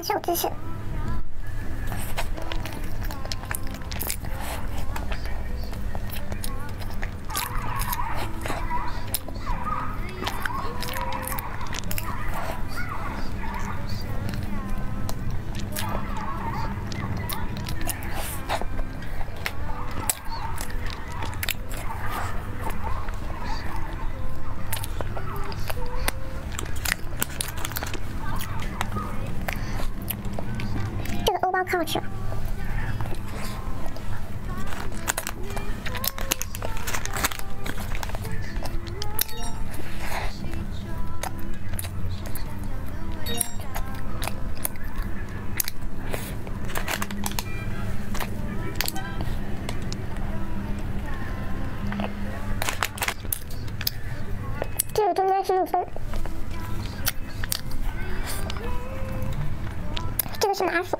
看小知识。 culture. 这个中间15分，这个是麻薯。